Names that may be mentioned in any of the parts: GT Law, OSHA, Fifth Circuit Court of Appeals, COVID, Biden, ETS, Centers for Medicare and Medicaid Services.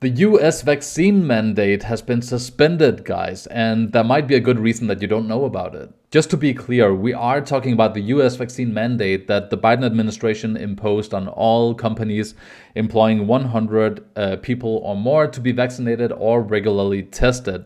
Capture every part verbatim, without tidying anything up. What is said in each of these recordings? The U S vaccine mandate has been suspended, guys, and there might be a good reason that you don't know about it. Just to be clear, we are talking about the U S vaccine mandate that the Biden administration imposed on all companies employing one hundred uh, people or more to be vaccinated or regularly tested.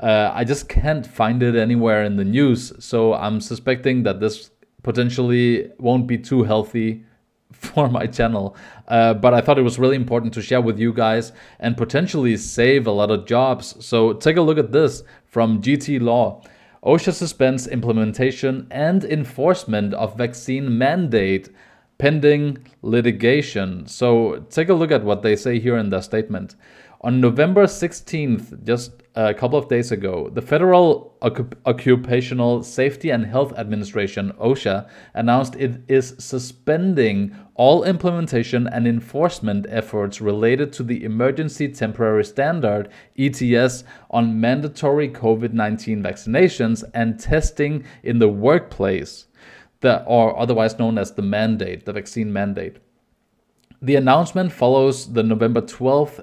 Uh, I just can't find it anywhere in the news, so I'm suspecting that this potentially won't be too healthy for my channel, uh, but I thought it was really important to share with you guys and potentially save a lot of jobs. So take a look at this from G T Law. OSHA suspends implementation and enforcement of vaccine mandate pending litigation. So take a look at what they say here in their statement. On November sixteenth, just a couple of days ago, the Federal Occup- Occupational Safety and Health Administration, OSHA, announced it is suspending all implementation and enforcement efforts related to the Emergency Temporary Standard, E T S, on mandatory COVID nineteen vaccinations and testing in the workplace, the, or otherwise known as the mandate, the vaccine mandate. The announcement follows the November twelfth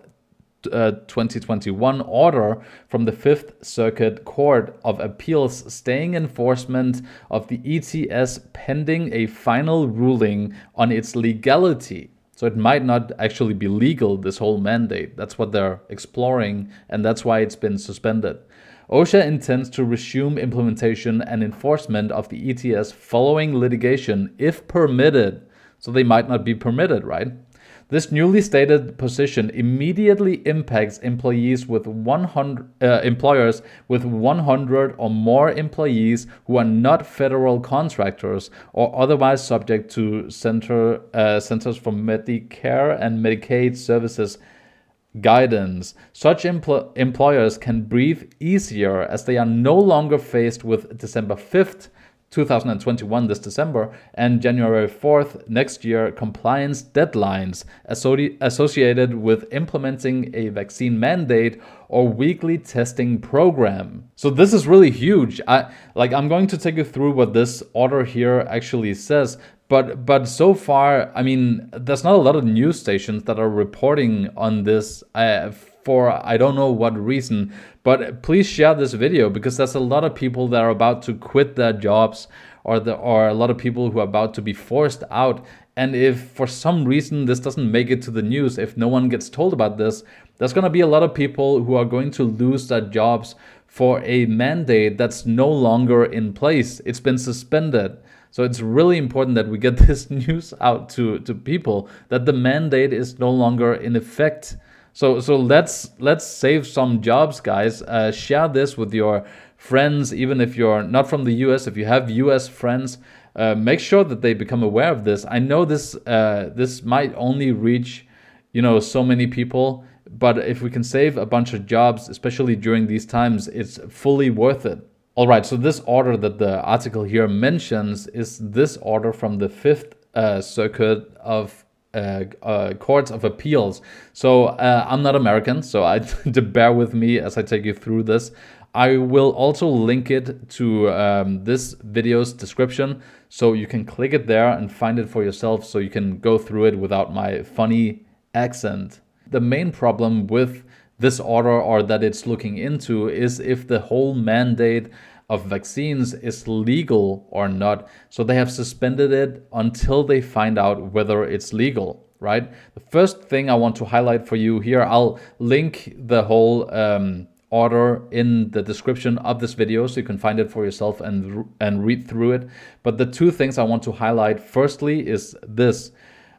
Uh, twenty twenty-one order from the Fifth Circuit Court of Appeals staying enforcement of the E T S pending a final ruling on its legality. So it might not actually be legal, this whole mandate. That's what they're exploring, and that's why it's been suspended. OSHA intends to resume implementation and enforcement of the E T S following litigation if permitted. So they might not be permitted, right? This newly stated position immediately impacts employees with one hundred, uh, employers with one hundred or more employees who are not federal contractors or otherwise subject to Center, uh, Centers for Medicare and Medicaid Services guidance. Such empl- employers can breathe easier as they are no longer faced with December fifth, two thousand twenty-one, this December, and January fourth next year compliance deadlines associated with implementing a vaccine mandate or weekly testing program. So this is really huge. I like I'm going to take you through what this order here actually says, but but so far, I mean, there's not a lot of news stations that are reporting on this. I, For I don't know what reason, but please share this video because there's a lot of people that are about to quit their jobs, or there are a lot of people who are about to be forced out. And if for some reason this doesn't make it to the news, if no one gets told about this, there's going to be a lot of people who are going to lose their jobs for a mandate that's no longer in place. It's been suspended. So it's really important that we get this news out to, to people that the mandate is no longer in effect. So so let's let's save some jobs, guys. Uh, share this with your friends, even if you're not from the U S. If you have U S friends, uh, make sure that they become aware of this. I know this uh, this might only reach, you know, so many people, but if we can save a bunch of jobs, especially during these times, it's fully worth it. All right. So this order that the article here mentions is this order from the Fifth uh, Circuit of Uh, uh, Courts of Appeals. So uh, I'm not American, so I to bear with me as I take you through this. I will also link it to um, this video's description, so you can click it there and find it for yourself, so you can go through it without my funny accent. The main problem with this order, or that it's looking into, is if the whole mandate of vaccines is legal or not. So they have suspended it until they find out whether it's legal, right? The first thing I want to highlight for you here, I'll link the whole um, order in the description of this video so you can find it for yourself and, and read through it. But the two things I want to highlight firstly is this.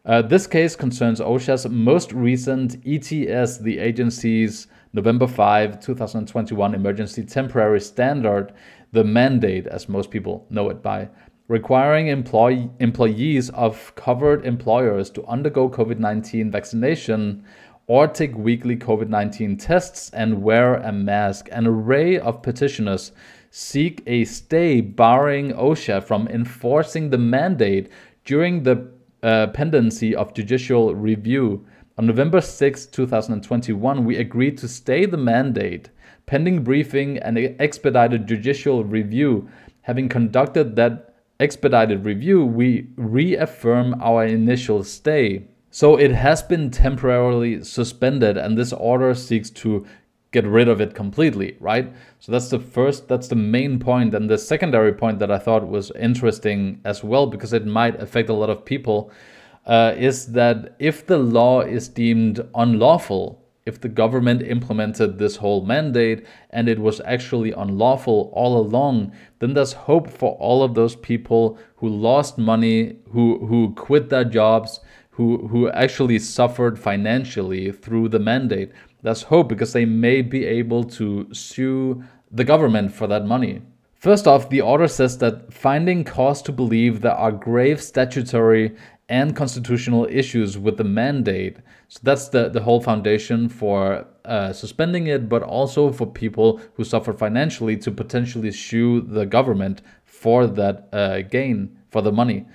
Uh, this case concerns OSHA's most recent E T S, the agency's November fifth, two thousand twenty-one Emergency Temporary Standard, the mandate, as most people know it by, requiring employee, employees of covered employers to undergo COVID nineteen vaccination or take weekly COVID nineteen tests and wear a mask. An array of petitioners seek a stay barring OSHA from enforcing the mandate during the uh, pendency of judicial review. On November sixth, two thousand twenty-one, we agreed to stay the mandate pending briefing and expedited judicial review. Having conducted that expedited review, we reaffirm our initial stay. So it has been temporarily suspended, and this order seeks to get rid of it completely, right? So that's the first, that's the main point. And the secondary point that I thought was interesting as well, because it might affect a lot of people, uh, is that if the law is deemed unlawful, if the government implemented this whole mandate and it was actually unlawful all along, then there's hope for all of those people who lost money, who, who quit their jobs, who, who actually suffered financially through the mandate. That's hope, because they may be able to sue the government for that money. First off, the order says that finding cause to believe there are grave statutory and constitutional issues with the mandate. So that's the, the whole foundation for uh, suspending it, but also for people who suffer financially to potentially sue the government for that uh, gain, for the money.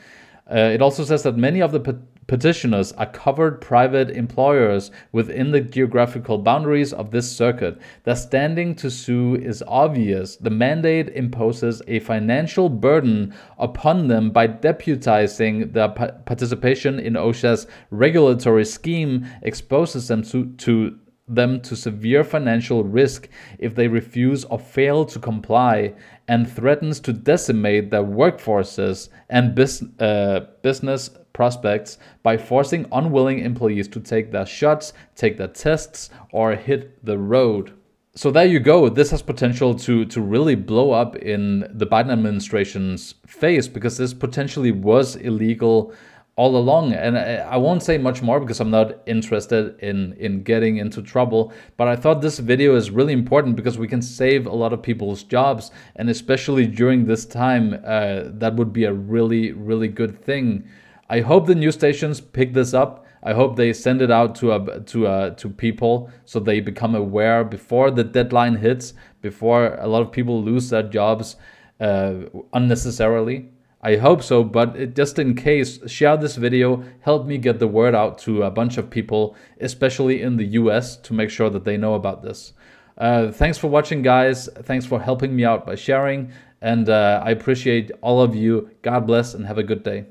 Uh, it also says that many of the petitioners are covered private employers within the geographical boundaries of this circuit. Their standing to sue is obvious. The mandate imposes a financial burden upon them by deputizing their participation in OSHA's regulatory scheme, exposes them to, to them to severe financial risk if they refuse or fail to comply, and threatens to decimate their workforces and bus uh, business prospects by forcing unwilling employees to take their shots, take their tests, or hit the road. So there you go. This has potential to, to really blow up in the Biden administration's face, because this potentially was illegal all along. And I, I won't say much more because I'm not interested in, in getting into trouble, but I thought this video is really important because we can save a lot of people's jobs. And especially during this time, uh, that would be a really, really good thing. I hope the news stations pick this up. I hope they send it out to uh, to uh, to people so they become aware before the deadline hits, before a lot of people lose their jobs uh, unnecessarily. I hope so, but it, just in case, share this video, help me get the word out to a bunch of people, especially in the U S, to make sure that they know about this. Uh, thanks for watching, guys. Thanks for helping me out by sharing, and uh, I appreciate all of you. God bless and have a good day.